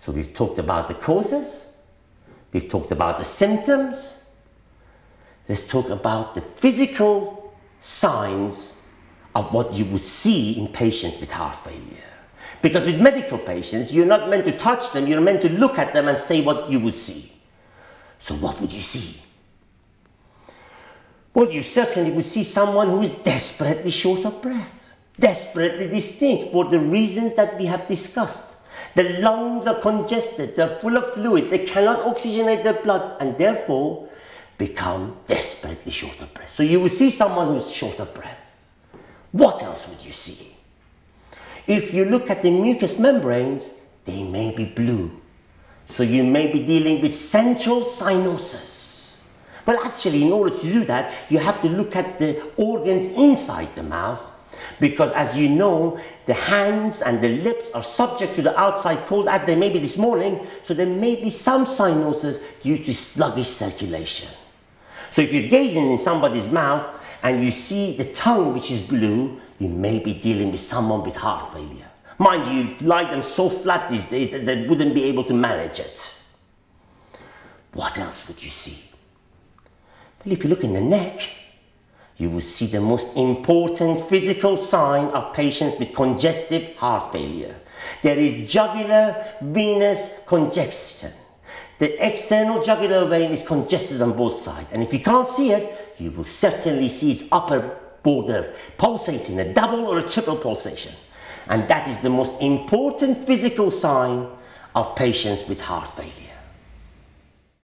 So we've talked about the causes, we've talked about the symptoms. Let's talk about the physical signs of what you would see in patients with heart failure. Because with medical patients, you're not meant to touch them, you're meant to look at them and say what you would see. So what would you see? Well, you certainly would see someone who is desperately short of breath, desperately distinct for the reasons that we have discussed. The lungs are congested, they're full of fluid, they cannot oxygenate their blood and therefore become desperately short of breath. So you will see someone who's short of breath. What else would you see? If you look at the mucous membranes, they may be blue. So you may be dealing with central cyanosis. Well, actually, in order to do that, you have to look at the organs inside the mouth, because as you know, the hands and the lips are subject to the outside cold, as they may be this morning, so there may be some cyanosis due to sluggish circulation. So if you're gazing in somebody's mouth and you see the tongue which is blue, you may be dealing with someone with heart failure. Mind you, you lie them so flat these days that they wouldn't be able to manage it. What else would you see? Well, if you look in the neck, you will see the most important physical sign of patients with congestive heart failure. There is jugular venous congestion. The external jugular vein is congested on both sides, and if you can't see it, you will certainly see its upper border pulsating, a double or a triple pulsation. And that is the most important physical sign of patients with heart failure.